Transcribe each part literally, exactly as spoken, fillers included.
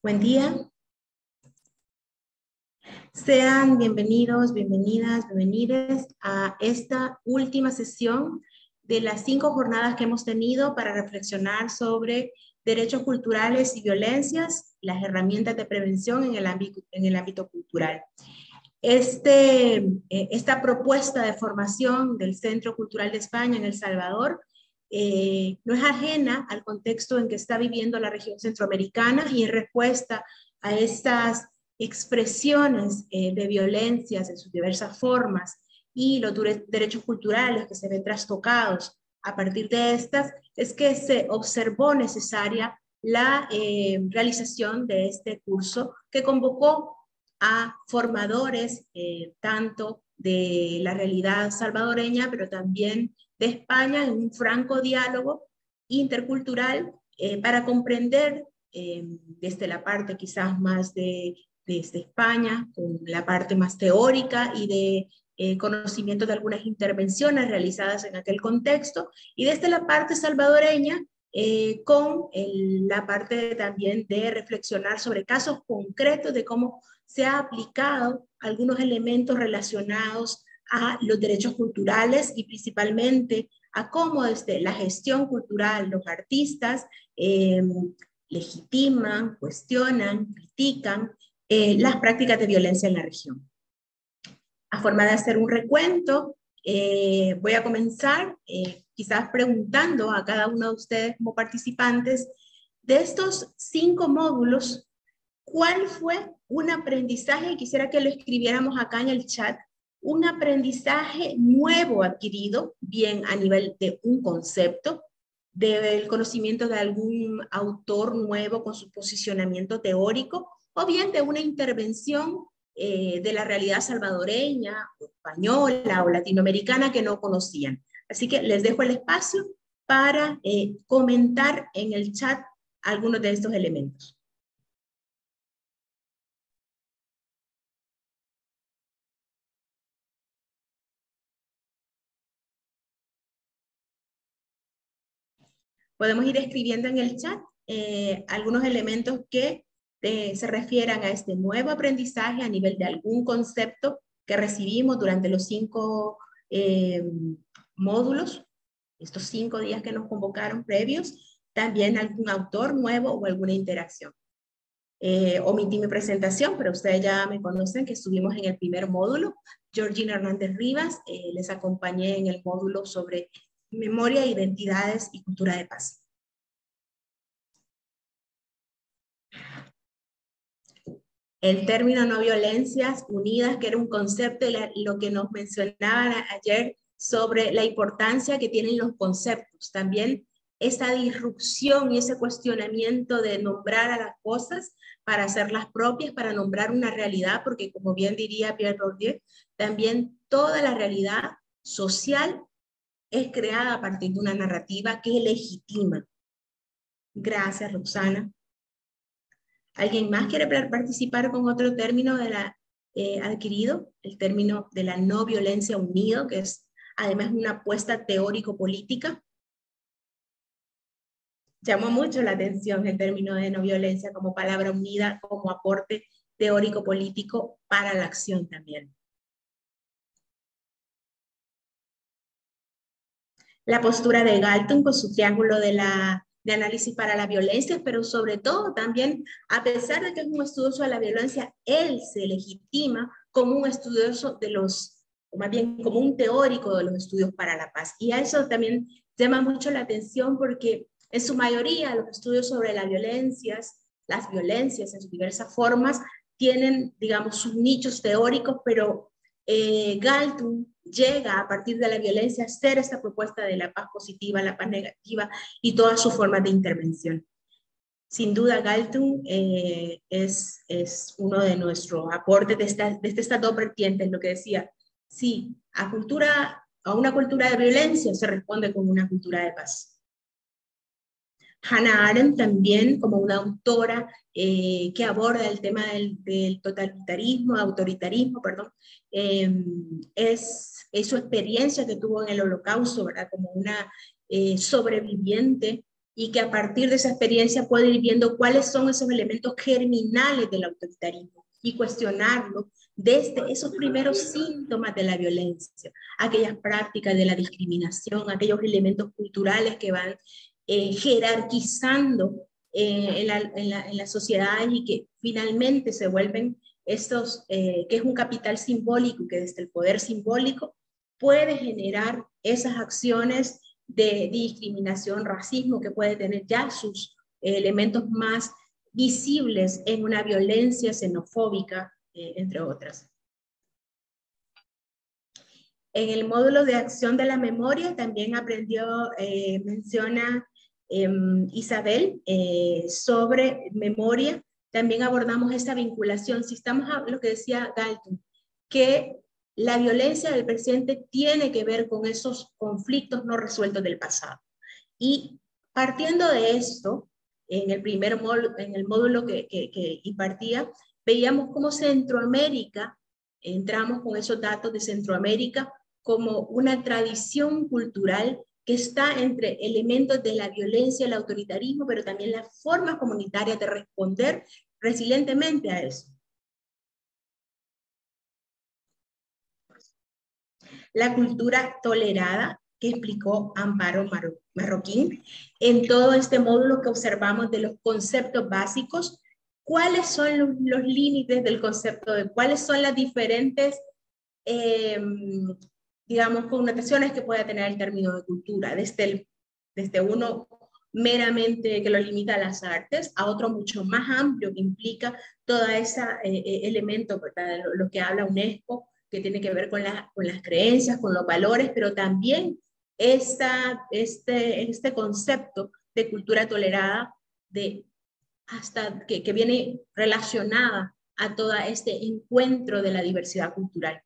Buen día. Sean bienvenidos, bienvenidas, bienvenides a esta última sesión de las cinco jornadas que hemos tenido para reflexionar sobre derechos culturales y violencias, las herramientas de prevención en el ámbito, en el ámbito cultural. Este, esta propuesta de formación del Centro Cultural de España en El Salvador eh, no es ajena al contexto en que está viviendo la región centroamericana y en respuesta a estas expresiones eh, de violencias en sus diversas formas y los derechos culturales que se ven trastocados a partir de estas, es que se observó necesaria la eh, realización de este curso que convocó a formadores eh, tanto de la realidad salvadoreña, pero también de España, en un franco diálogo intercultural eh, para comprender eh, desde la parte quizás más de desde España, con la parte más teórica y de eh, conocimiento de algunas intervenciones realizadas en aquel contexto, y desde la parte salvadoreña, Eh, con el, la parte también de reflexionar sobre casos concretos de cómo se ha aplicado algunos elementos relacionados a los derechos culturales y principalmente a cómo desde la gestión cultural los artistas eh, legitiman, cuestionan, critican eh, las prácticas de violencia en la región. A forma de hacer un recuento, Eh, voy a comenzar eh, quizás preguntando a cada uno de ustedes como participantes, de estos cinco módulos, ¿cuál fue un aprendizaje? Quisiera que lo escribiéramos acá en el chat, un aprendizaje nuevo adquirido, bien a nivel de un concepto, del conocimiento de algún autor nuevo con su posicionamiento teórico, o bien de una intervención Eh, de la realidad salvadoreña, o española o latinoamericana que no conocían. Así que les dejo el espacio para eh, comentar en el chat algunos de estos elementos. Podemos ir escribiendo en el chat eh, algunos elementos que De, se refieran a este nuevo aprendizaje a nivel de algún concepto que recibimos durante los cinco eh, módulos, estos cinco días que nos convocaron previos, también algún autor nuevo o alguna interacción. Eh, omití mi presentación, pero ustedes ya me conocen que estuvimos en el primer módulo. Georgina Hernández Rivas, eh, les acompañé en el módulo sobre memoria, identidades y cultura de paz. El término no violencias unidas, que era un concepto, y lo que nos mencionaban ayer sobre la importancia que tienen los conceptos. También esa disrupción y ese cuestionamiento de nombrar a las cosas para hacerlas propias, para nombrar una realidad, porque como bien diría Pierre Bourdieu, también toda la realidad social es creada a partir de una narrativa que legitima. Gracias, Roxana. ¿Alguien más quiere participar con otro término de la, eh, adquirido? El término de la no violencia unido, que es además una apuesta teórico-política. Llamó mucho la atención el término de no violencia como palabra unida, como aporte teórico-político para la acción también. La postura de Galtung con su triángulo de la de análisis para la violencia, pero sobre todo también, a pesar de que es un estudioso de la violencia, él se legitima como un estudioso de los, o más bien como un teórico de los estudios para la paz. Y a eso también llama mucho la atención porque en su mayoría los estudios sobre las violencias, las violencias en sus diversas formas, tienen, digamos, sus nichos teóricos, pero eh, Galtung llega a partir de la violencia a hacer esta propuesta de la paz positiva, la paz negativa y todas sus formas de intervención. Sin duda, Galtung eh, es, es uno de nuestros aportes desde, desde estas dos vertientes, lo que decía, sí, a, cultura, a una cultura de violencia se responde con una cultura de paz. Hannah Arendt también como una autora eh, que aborda el tema del, del totalitarismo, autoritarismo, perdón, eh, es, es su experiencia que tuvo en el Holocausto, ¿verdad? Como una eh, sobreviviente y que a partir de esa experiencia puede ir viendo cuáles son esos elementos germinales del autoritarismo y cuestionarlo desde esos primeros síntomas de la violencia, aquellas prácticas de la discriminación, aquellos elementos culturales que van eh, jerarquizando eh, en, la, en, la, en la sociedad y que finalmente se vuelven estos, eh, que es un capital simbólico, que desde el poder simbólico puede generar esas acciones de discriminación, racismo, que puede tener ya sus eh, elementos más visibles en una violencia xenofóbica, eh, entre otras. En el módulo de acción de la memoria también aprendió, eh, menciona eh, Isabel, eh, sobre memoria. También abordamos esta vinculación, si estamos a lo que decía Galtung, que la violencia del presente tiene que ver con esos conflictos no resueltos del pasado. Y partiendo de esto, en el primer módulo, en el módulo que, que, que impartía, veíamos cómo Centroamérica, entramos con esos datos de Centroamérica, como una tradición cultural que está entre elementos de la violencia, el autoritarismo, pero también las formas comunitarias de responder resilientemente a eso. La cultura tolerada que explicó Amparo Marroquín. En todo este módulo que observamos de los conceptos básicos, cuáles son los, los límites del concepto, de cuáles son las diferentes, eh, digamos, connotaciones que pueda tener el término de cultura, desde, el, desde uno meramente que lo limita a las artes, a otro mucho más amplio que implica todo ese eh, elemento, ¿verdad? Lo que habla UNESCO, que tiene que ver con, la, con las creencias, con los valores, pero también esta, este, este concepto de cultura tolerada de hasta que, que viene relacionada a todo este encuentro de la diversidad cultural.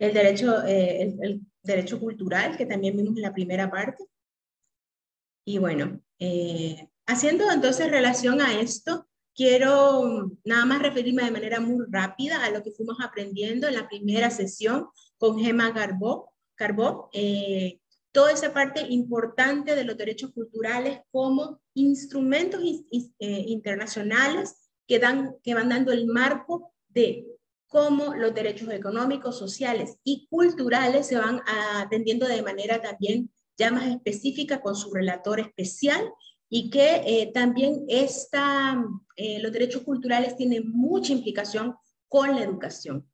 El derecho, eh, el, el derecho cultural, que también vimos en la primera parte. Y bueno, eh, haciendo entonces relación a esto, quiero nada más referirme de manera muy rápida a lo que fuimos aprendiendo en la primera sesión con Gemma Carbó, Carbó eh, toda esa parte importante de los derechos culturales como instrumentos eh, internacionales que, dan, que van dando el marco de cómo los derechos económicos, sociales y culturales se van atendiendo de manera también ya más específica con su relator especial, y que eh, también esta, eh, los derechos culturales tienen mucha implicación con la educación.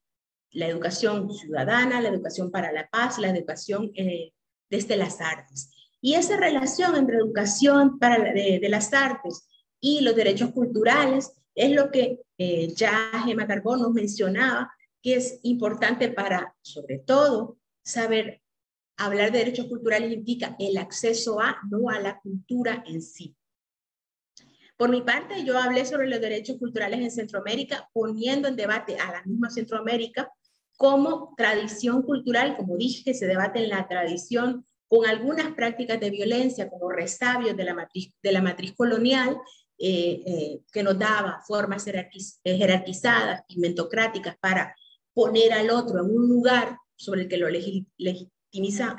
La educación ciudadana, la educación para la paz, la educación eh, desde las artes. Y esa relación entre educación para la, de, de las artes y los derechos culturales es lo que eh, ya Gemma Carbó nos mencionaba, que es importante para, sobre todo, saber. Hablar de derechos culturales implica el acceso a, no a la cultura en sí. Por mi parte, yo hablé sobre los derechos culturales en Centroamérica, poniendo en debate a la misma Centroamérica como tradición cultural, como dije, se debate en la tradición con algunas prácticas de violencia, como resabios de la matriz, de la matriz colonial, eh, eh, que nos daba formas jerarquiz, eh, jerarquizadas, pimentocráticas, para poner al otro en un lugar sobre el que lo legitimamos.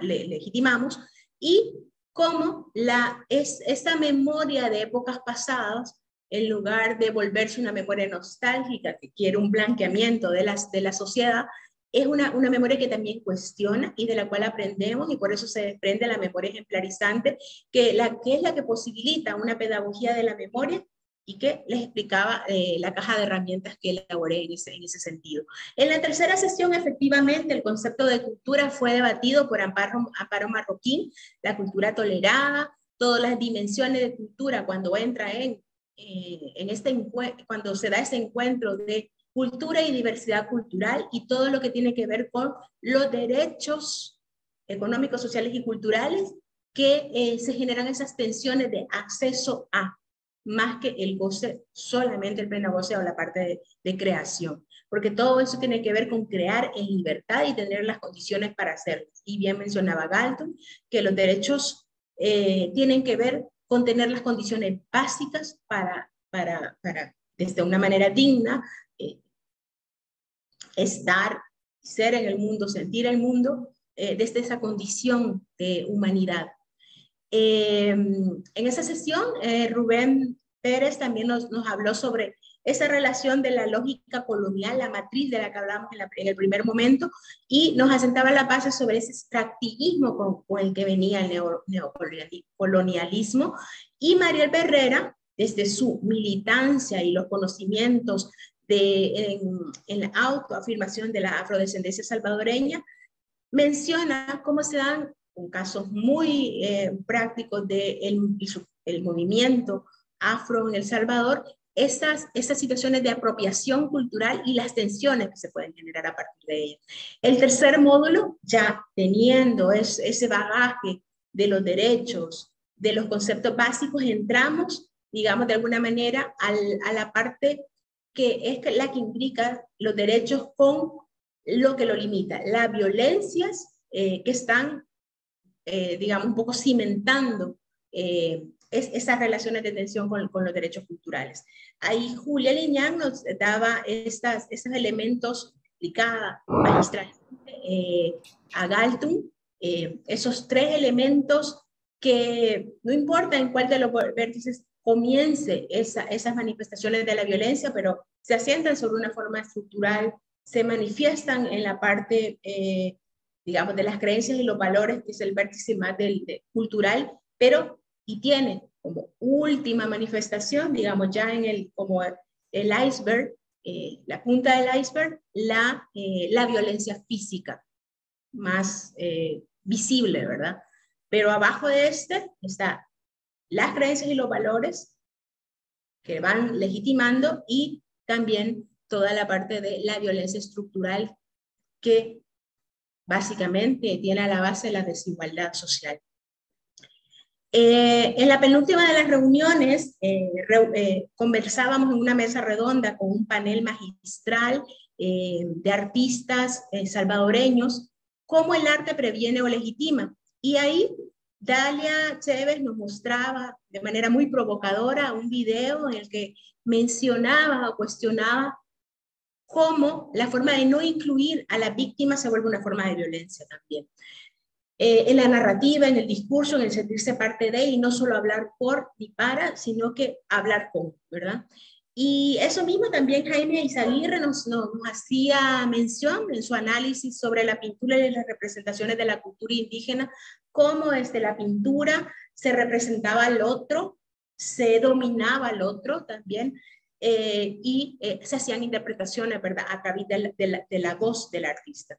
legitimamos, y cómo la, es, esta memoria de épocas pasadas, en lugar de volverse una memoria nostálgica que quiere un blanqueamiento de, las, de la sociedad, es una, una memoria que también cuestiona y de la cual aprendemos, y por eso se desprende la memoria ejemplarizante, que, la, que es la que posibilita una pedagogía de la memoria, y que les explicaba eh, la caja de herramientas que elaboré en ese, en ese sentido. En la tercera sesión, efectivamente, el concepto de cultura fue debatido por Amparo, Amparo Marroquín, la cultura tolerada, todas las dimensiones de cultura cuando entra en, eh, en este cuando se da ese encuentro de cultura y diversidad cultural, y todo lo que tiene que ver con los derechos económicos, sociales y culturales, que eh, se generan esas tensiones de acceso a, más que el goce, solamente el pleno goce o la parte de, de creación, porque todo eso tiene que ver con crear en libertad y tener las condiciones para hacerlo. Y bien mencionaba Galtung que los derechos eh, tienen que ver con tener las condiciones básicas para, para, para desde una manera digna, eh, estar, ser en el mundo, sentir el mundo, eh, desde esa condición de humanidad. Eh, en esa sesión, eh, Rubén Pérez también nos, nos habló sobre esa relación de la lógica colonial, la matriz de la que hablamos en, la, en el primer momento, y nos asentaba la base sobre ese extractivismo con, con el que venía el neo, neocolonialismo. Y Mariel Herrera, desde su militancia y los conocimientos de, en, en la autoafirmación de la afrodescendencia salvadoreña, menciona cómo se dan casos muy eh, prácticos del de el movimiento afro en El Salvador, Esas, esas situaciones de apropiación cultural y las tensiones que se pueden generar a partir de ellas. El tercer módulo, ya teniendo es, ese bagaje de los derechos, de los conceptos básicos, entramos, digamos, de alguna manera al, a la parte que es la que implica los derechos con lo que lo limita, las violencias eh, que están, eh, digamos, un poco cimentando eh, Es esas relaciones de tensión con, con los derechos culturales. Ahí Julia Liñán nos daba estas, estos elementos explicada magistralmente eh, a Galtung, eh, esos tres elementos que no importa en cuál de los vértices comience esa, esas manifestaciones de la violencia, pero se asientan sobre una forma estructural, se manifiestan en la parte, eh, digamos, de las creencias y los valores, que es el vértice más del, de, cultural, pero y tiene como última manifestación, digamos, ya en el, como el iceberg, eh, la punta del iceberg, la, eh, la violencia física más eh, visible, ¿verdad? Pero abajo de este están las creencias y los valores que van legitimando y también toda la parte de la violencia estructural que básicamente tiene a la base la desigualdad social. Eh, en la penúltima de las reuniones eh, re, eh, conversábamos en una mesa redonda con un panel magistral eh, de artistas eh, salvadoreños, cómo el arte previene o legitima. Y ahí Dalia Chévez nos mostraba de manera muy provocadora un video en el que mencionaba o cuestionaba cómo la forma de no incluir a las víctimas se vuelve una forma de violencia también. Eh, en la narrativa, en el discurso, en el sentirse parte de, y no solo hablar por ni para, sino que hablar con, ¿verdad? Y eso mismo también Jaime Izaguirre nos, nos, nos hacía mención en su análisis sobre la pintura y las representaciones de la cultura indígena, cómo desde la pintura se representaba al otro, se dominaba al otro también, eh, y eh, se hacían interpretaciones, ¿verdad?, a través de la, de la, de la voz del artista.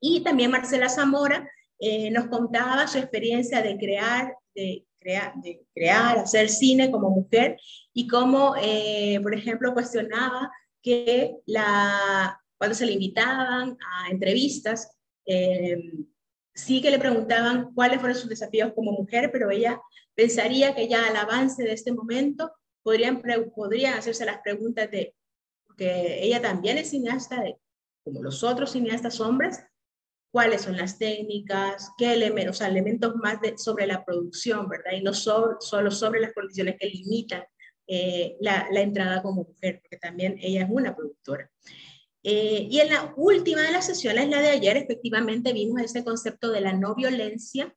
Y también Marcela Zamora, Eh, nos contaba su experiencia de crear, de, crea, de crear, hacer cine como mujer y cómo, eh, por ejemplo, cuestionaba que la, cuando se le invitaban a entrevistas, eh, sí que le preguntaban cuáles fueron sus desafíos como mujer, pero ella pensaría que ya al avance de este momento podrían, podrían hacerse las preguntas de que ella también es cineasta, de, como los otros cineastas hombres, cuáles son las técnicas, qué elementos, o sea, elementos más de, sobre la producción, ¿verdad? Y no sobre, solo sobre las condiciones que limitan eh, la, la entrada como mujer, porque también ella es una productora. Eh, y en la última de las sesiones, la de ayer, efectivamente vimos ese concepto de la no violencia,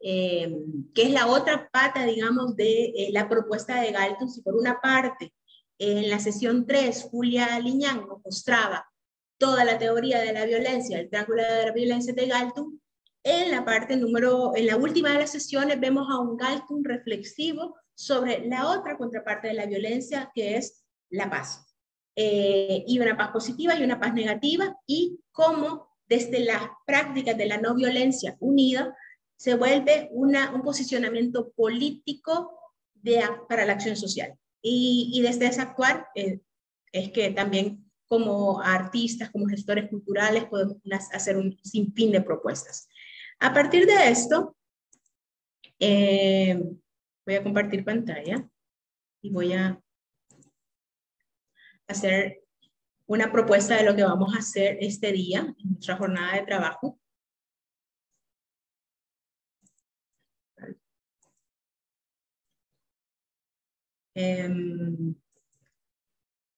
eh, que es la otra pata, digamos, de eh, la propuesta de Galtung. Si por una parte, eh, en la sesión tres, Julia Liñán nos mostraba toda la teoría de la violencia, el triángulo de la violencia de Galtung, en la parte número, en la última de las sesiones vemos a un Galtung reflexivo sobre la otra contraparte de la violencia, que es la paz. Eh, y una paz positiva y una paz negativa, y cómo desde las prácticas de la no violencia unida se vuelve una, un posicionamiento político de, para la acción social. Y, y desde ese actuar eh, es que también como artistas, como gestores culturales, podemos hacer un sinfín de propuestas. A partir de esto, eh, voy a compartir pantalla y voy a hacer una propuesta de lo que vamos a hacer este día, en nuestra jornada de trabajo. Eh,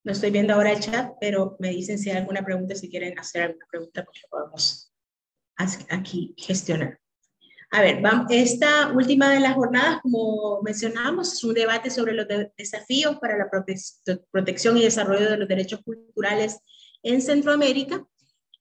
No estoy viendo ahora el chat, pero me dicen si hay alguna pregunta, si quieren hacer alguna pregunta, porque podemos aquí gestionar. A ver, vamos, esta última de las jornadas, como mencionamos, es un debate sobre los de desafíos para la prote protección y desarrollo de los derechos culturales en Centroamérica,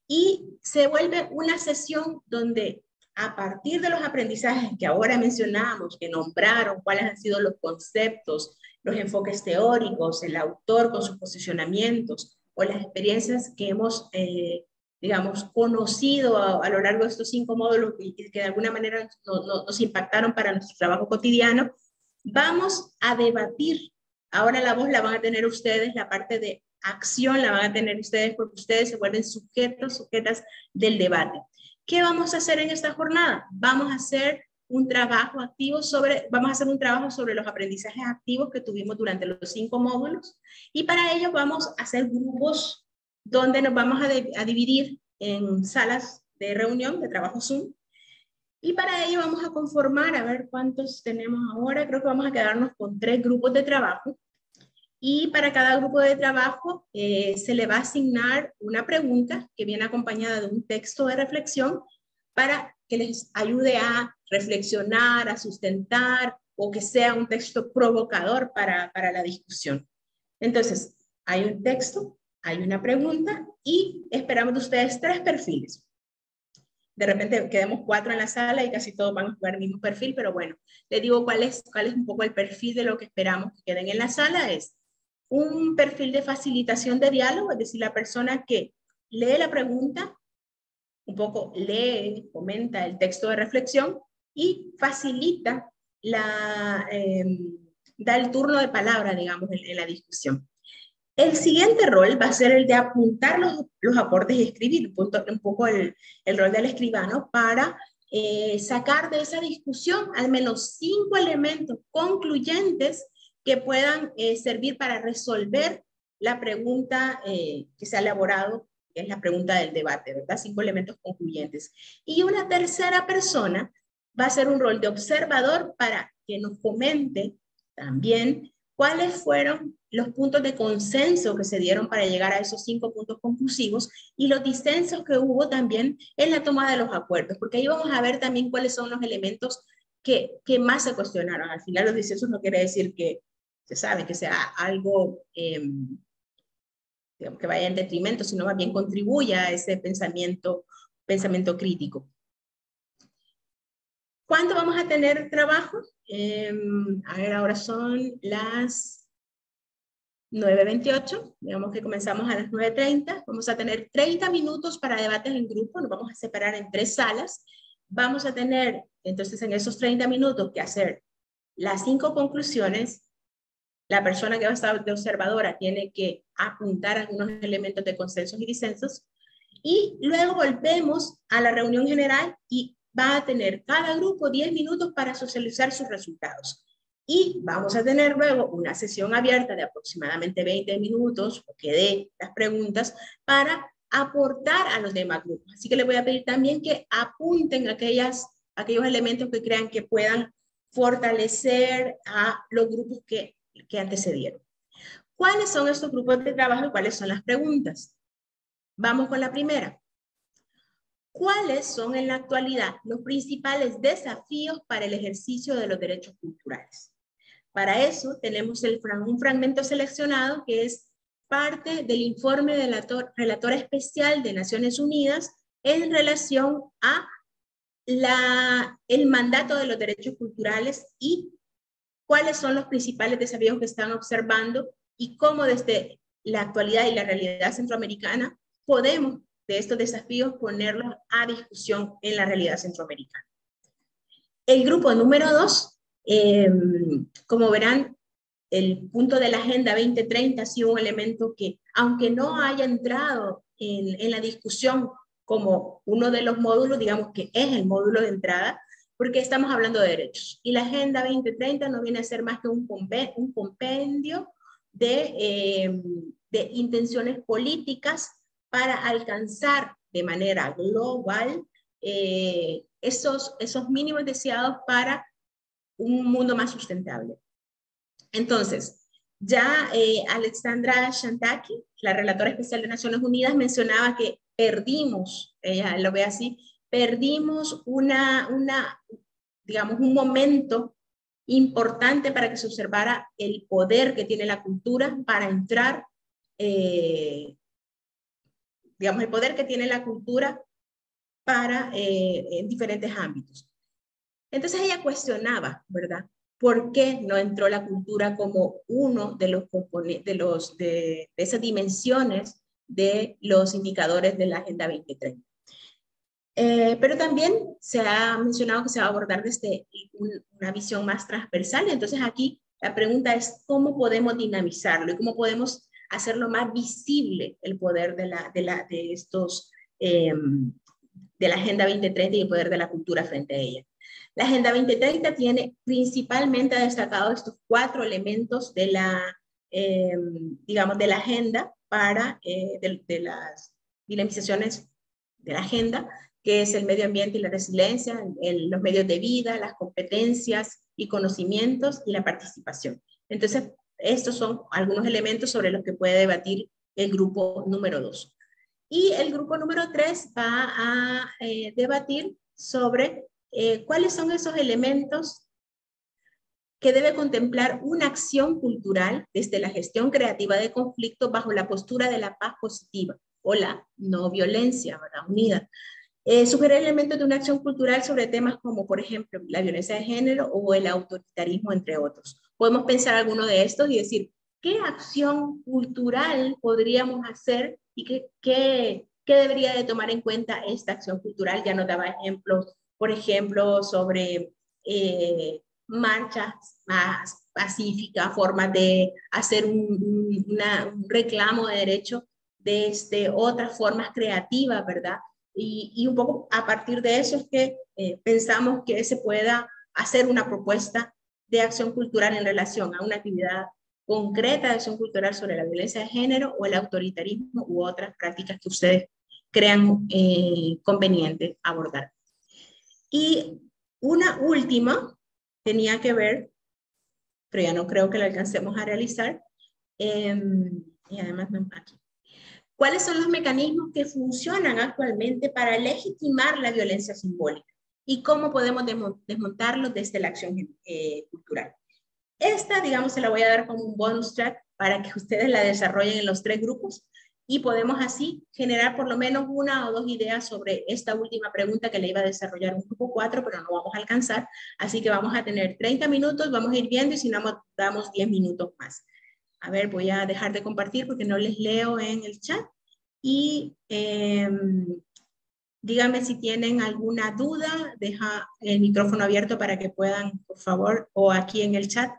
y se vuelve una sesión donde a partir de los aprendizajes que ahora mencionamos, que nombraron cuáles han sido los conceptos, los enfoques teóricos, el autor con sus posicionamientos o las experiencias que hemos eh, digamos, conocido a, a lo largo de estos cinco módulos y que, que de alguna manera no, no, nos impactaron para nuestro trabajo cotidiano, vamos a debatir. Ahora la voz la van a tener ustedes, la parte de acción la van a tener ustedes porque ustedes se vuelven sujetos, sujetas del debate. ¿Qué vamos a hacer en esta jornada? Vamos a hacer un trabajo activo sobre, vamos a hacer un trabajo sobre los aprendizajes activos que tuvimos durante los cinco módulos y para ello vamos a hacer grupos donde nos vamos a, de, a dividir en salas de reunión, de trabajo Zoom, y para ello vamos a conformar, a ver cuántos tenemos ahora, creo que vamos a quedarnos con tres grupos de trabajo, y para cada grupo de trabajo eh, se le va a asignar una pregunta que viene acompañada de un texto de reflexión para que les ayude a reflexionar, a sustentar, o que sea un texto provocador para, para la discusión. Entonces, hay un texto, hay una pregunta y esperamos de ustedes tres perfiles. De repente quedamos cuatro en la sala y casi todos van a jugar el mismo perfil, pero bueno, les digo cuál es, cuál es un poco el perfil de lo que esperamos que queden en la sala. Es un perfil de facilitación de diálogo, es decir, la persona que lee la pregunta, un poco lee, comenta el texto de reflexión y facilita, la, eh, da el turno de palabra, digamos, en, en la discusión. El siguiente rol va a ser el de apuntar los, los aportes y escribir, un poco el, el rol del escribano para eh, sacar de esa discusión al menos cinco elementos concluyentes que puedan eh, servir para resolver la pregunta eh, que se ha elaborado, que es la pregunta del debate, ¿verdad? Cinco elementos concluyentes. Y una tercera persona va a ser un rol de observador para que nos comente también cuáles fueron los puntos de consenso que se dieron para llegar a esos cinco puntos conclusivos y los disensos que hubo también en la toma de los acuerdos, porque ahí vamos a ver también cuáles son los elementos que, que más se cuestionaron. Al final los disensos no quiere decir que se sabe que sea algo eh, digamos, que vaya en detrimento, sino más bien contribuye a ese pensamiento, pensamiento crítico. ¿Cuándo vamos a tener trabajo? Eh, a ver, ahora son las nueve veintiocho, digamos que comenzamos a las nueve treinta, vamos a tener treinta minutos para debates en grupo, nos vamos a separar en tres salas, vamos a tener entonces en esos treinta minutos que hacer las cinco conclusiones, la persona que va a estar de observadora tiene que apuntar algunos elementos de consensos y disensos, y luego volvemos a la reunión general y va a tener cada grupo diez minutos para socializar sus resultados. Y vamos a tener luego una sesión abierta de aproximadamente veinte minutos, que dé las preguntas, para aportar a los demás grupos. Así que les voy a pedir también que apunten aquellas, aquellos elementos que crean que puedan fortalecer a los grupos que, que antecedieron. ¿Cuáles son estos grupos de trabajo y cuáles son las preguntas? Vamos con la primera. ¿Cuáles son en la actualidad los principales desafíos para el ejercicio de los derechos culturales? Para eso tenemos el, un fragmento seleccionado que es parte del informe de la Relatora Especial de Naciones Unidas en relación a la, el mandato de los derechos culturales y cuáles son los principales desafíos que están observando y cómo desde la actualidad y la realidad centroamericana podemos de estos desafíos, ponerlos a discusión en la realidad centroamericana. El grupo número dos, eh, como verán, el punto de la Agenda veinte treinta ha sido un elemento que, aunque no haya entrado en, en la discusión como uno de los módulos, digamos que es el módulo de entrada, porque estamos hablando de derechos. Y la Agenda veinte treinta no viene a ser más que un compendio, un compendio de, eh, de intenciones políticas para alcanzar de manera global eh, esos, esos mínimos deseados para un mundo más sustentable. Entonces, ya eh, Alexandra Shantaki, la relatora especial de Naciones Unidas, mencionaba que perdimos, ella lo ve así, perdimos una, una, digamos, un momento importante para que se observara el poder que tiene la cultura para entrar, eh, digamos, el poder que tiene la cultura para, eh, en diferentes ámbitos. Entonces ella cuestionaba, ¿verdad? ¿Por qué no entró la cultura como uno de los componentes, de, los, de, de esas dimensiones de los indicadores de la Agenda veinte treinta? Eh, pero también se ha mencionado que se va a abordar desde un, una visión más transversal. Entonces aquí la pregunta es cómo podemos dinamizarlo y cómo podemos hacerlo más visible el poder de la, de la, de estos, eh, de la Agenda veinte treinta y el poder de la cultura frente a ella. La Agenda veinte treinta tiene principalmente destacado estos cuatro elementos de la, eh, digamos, de la agenda para, eh, de, de las dinamizaciones de la agenda, que es el medio ambiente y la resiliencia, el, los medios de vida, las competencias y conocimientos y la participación. Entonces, estos son algunos elementos sobre los que puede debatir el grupo número dos. Y el grupo número tres va a eh, debatir sobre Eh, ¿cuáles son esos elementos que debe contemplar una acción cultural desde la gestión creativa de conflictos bajo la postura de la paz positiva o la no violencia, ¿verdad?, unida? Eh, sugerir elementos de una acción cultural sobre temas como, por ejemplo, la violencia de género o el autoritarismo, entre otros. Podemos pensar alguno de estos y decir, ¿qué acción cultural podríamos hacer y qué, qué, qué debería de tomar en cuenta esta acción cultural? Ya nos daba ejemplos, por ejemplo, sobre eh, marchas más pacíficas, formas de hacer un, una, un reclamo de derecho desde otras formas creativas, ¿verdad? Y, y un poco a partir de eso es que eh, pensamos que se pueda hacer una propuesta de acción cultural en relación a una actividad concreta de acción cultural sobre la violencia de género o el autoritarismo u otras prácticas que ustedes crean eh, conveniente abordar. Y una última tenía que ver, pero ya no creo que la alcancemos a realizar, eh, y además no aquí. ¿Cuáles son los mecanismos que funcionan actualmente para legitimar la violencia simbólica? ¿Y cómo podemos desmontarlos desde la acción eh, cultural? Esta, digamos, se la voy a dar como un bonus track para que ustedes la desarrollen en los tres grupos, y podemos así generar por lo menos una o dos ideas sobre esta última pregunta que le iba a desarrollar un grupo cuatro, pero no vamos a alcanzar. Así que vamos a tener treinta minutos, vamos a ir viendo y si no, damos diez minutos más. A ver, voy a dejar de compartir porque no les leo en el chat. Y eh, díganme si tienen alguna duda, deja el micrófono abierto para que puedan, por favor, o aquí en el chat,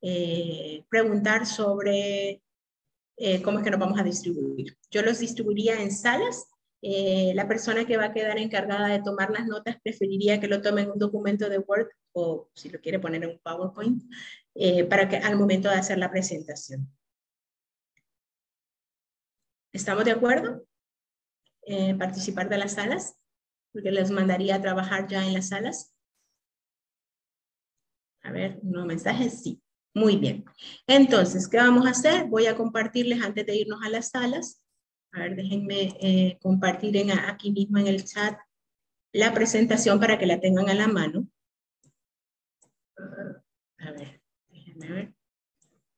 eh, preguntar sobre... Eh, cómo es que nos vamos a distribuir. Yo los distribuiría en salas. Eh, la persona que va a quedar encargada de tomar las notas preferiría que lo tome en un documento de Word o si lo quiere poner en un PowerPoint eh, para que al momento de hacer la presentación. ¿Estamos de acuerdo en eh, participar de las salas? Porque les mandaría a trabajar ya en las salas. A ver, ¿no mensaje? Sí. Muy bien. Entonces, ¿qué vamos a hacer? Voy a compartirles antes de irnos a las salas. A ver, déjenme eh, compartir en, aquí mismo en el chat la presentación para que la tengan a la mano. A ver, déjenme ver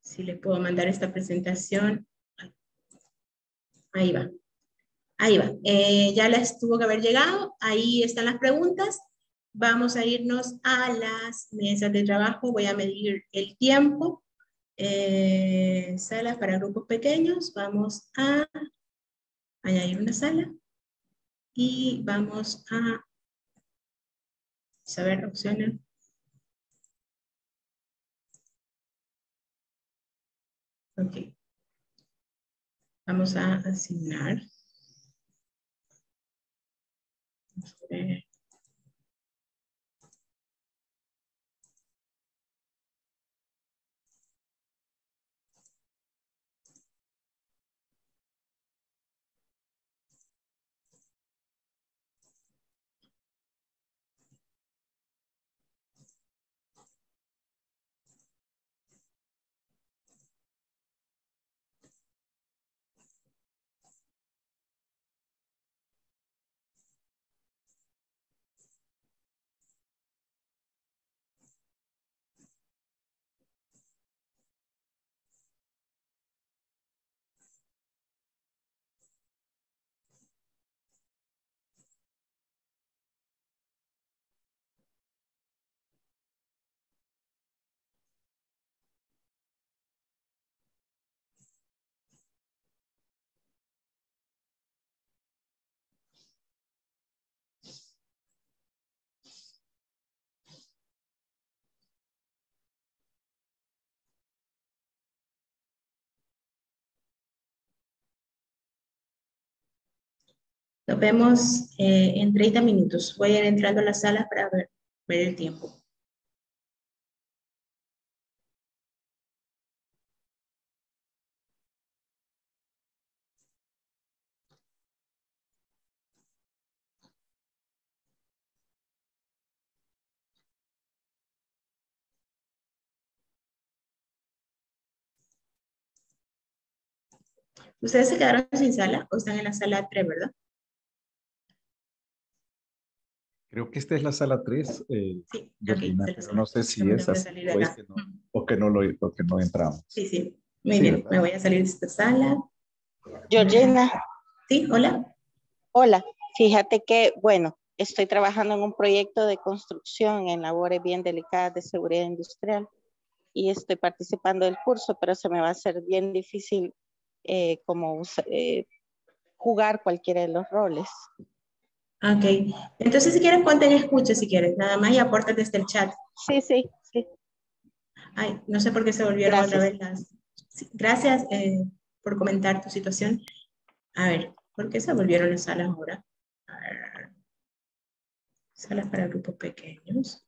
si les puedo mandar esta presentación. Ahí va. Ahí va. Eh, ya les tuvo que haber llegado. Ahí están las preguntas. Vamos a irnos a las mesas de trabajo. Voy a medir el tiempo. Eh, salas para grupos pequeños. Vamos a añadir una sala. Y vamos a saber opciones. Ok. Vamos a asignar. Vamos a ver. Nos vemos eh, en treinta minutos. Voy a ir entrando a la sala para ver, ver el tiempo. ¿Ustedes se quedaron sin sala o están en la sala tres, verdad? Creo que esta es la sala tres. Eh, sí, Georgina, okay, pero no sé si no es así o, es que no, o, que no lo, o que no entramos. Sí, sí. Muy sí, bien, ¿verdad? Me voy a salir de esta sala. Georgina. Sí, hola. Hola. Fíjate que, bueno, estoy trabajando en un proyecto de construcción en labores bien delicadas de seguridad industrial y estoy participando del curso, pero se me va a hacer bien difícil Eh, como eh, jugar cualquiera de los roles. Ok, entonces si quieres ponte en escucha si quieres, nada más y aporta desde el chat. Sí, sí, sí. Ay, no sé por qué se volvieron gracias. Otra vez las... Sí, gracias eh, por comentar tu situación. A ver, ¿por qué se volvieron las salas ahora? A ver. Salas para grupos pequeños.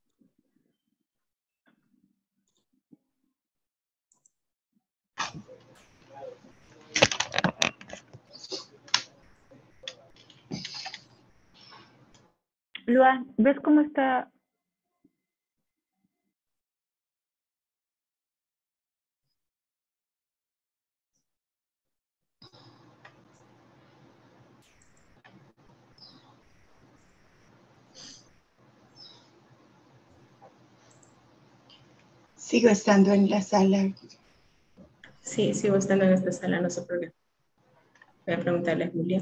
Lua, ¿ves cómo está? Sigo estando en la sala. Sí, sigo estando en esta sala, no sé por qué. Voy a preguntarle a Julia.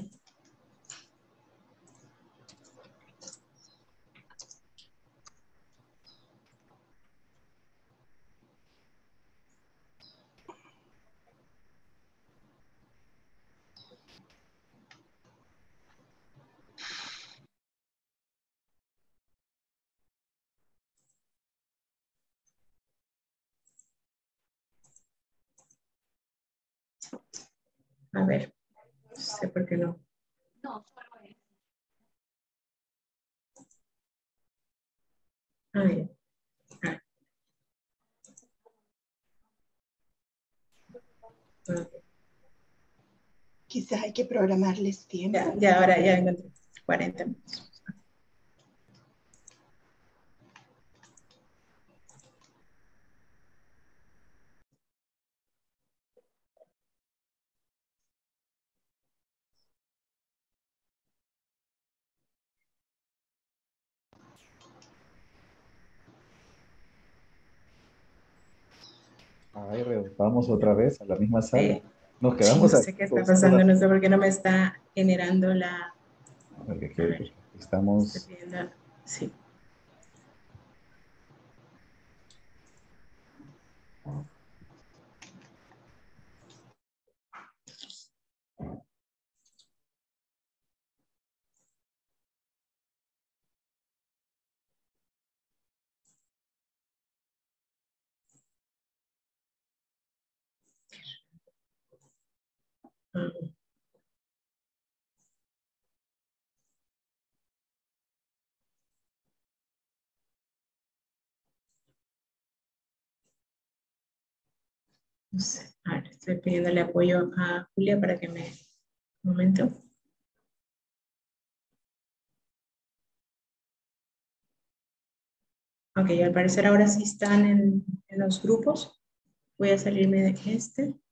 A ver, no sé por qué no. A ver. A ver. Quizás hay que programarles tiempo. Ya, ya ahora ya encontré cuarenta minutos. Ahí vamos otra vez a la misma sala. Nos quedamos sí, no sé aquí. Qué está pasando, no sé por qué no me está generando la... Porque aquí, ver, estamos... Sí. No sé, a ver, estoy pidiéndole apoyo a Julia para que me... Un momento. Ok, al parecer ahora sí están en, en los grupos. Voy a salirme de este.